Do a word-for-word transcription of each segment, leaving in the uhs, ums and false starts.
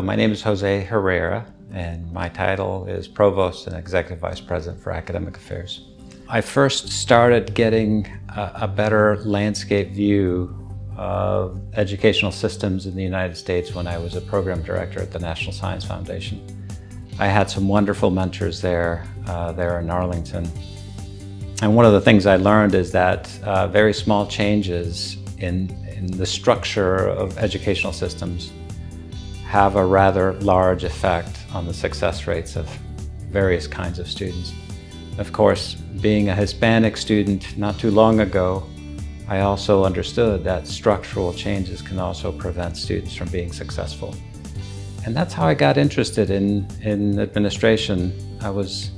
My name is José Herrera, and my title is Provost and Executive Vice President for Academic Affairs. I first started getting a, a better landscape view of educational systems in the United States when I was a program director at the National Science Foundation. I had some wonderful mentors there, uh, there in Arlington. And one of the things I learned is that uh, very small changes in, in the structure of educational systems have a rather large effect on the success rates of various kinds of students. Of course, being a Hispanic student not too long ago, I also understood that structural changes can also prevent students from being successful. And that's how I got interested in, in administration. I was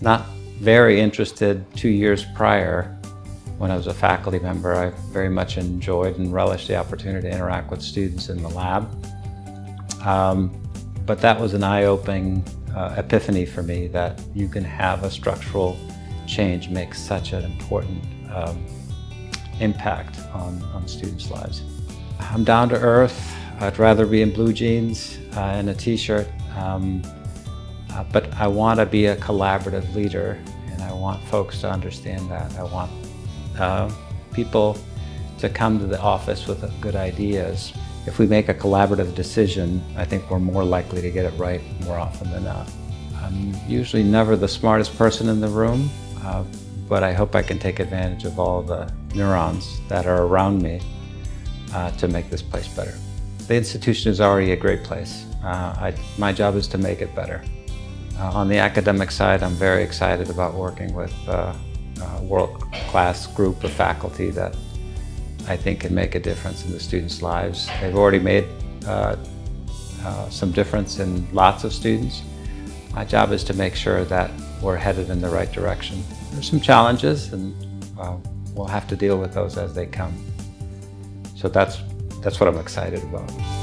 not very interested two years prior when I was a faculty member. I very much enjoyed and relished the opportunity to interact with students in the lab. Um, but that was an eye-opening uh, epiphany for me, that you can have a structural change make such an important um, impact on, on students' lives. I'm down to earth. I'd rather be in blue jeans uh, and a t-shirt, um, uh, but I want to be a collaborative leader, and I want folks to understand that. I want uh, people to come to the office with good ideas. If we make a collaborative decision, I think we're more likely to get it right more often than not. I'm usually never the smartest person in the room, uh, but I hope I can take advantage of all the neurons that are around me uh, to make this place better. The institution is already a great place. Uh, I, my job is to make it better. Uh, on the academic side, I'm very excited about working with uh, a world-class group of faculty that I think can make a difference in the students' lives. They've already made uh, uh, some difference in lots of students. My job is to make sure that we're headed in the right direction. There's some challenges, and uh, we'll have to deal with those as they come. So that's, that's what I'm excited about.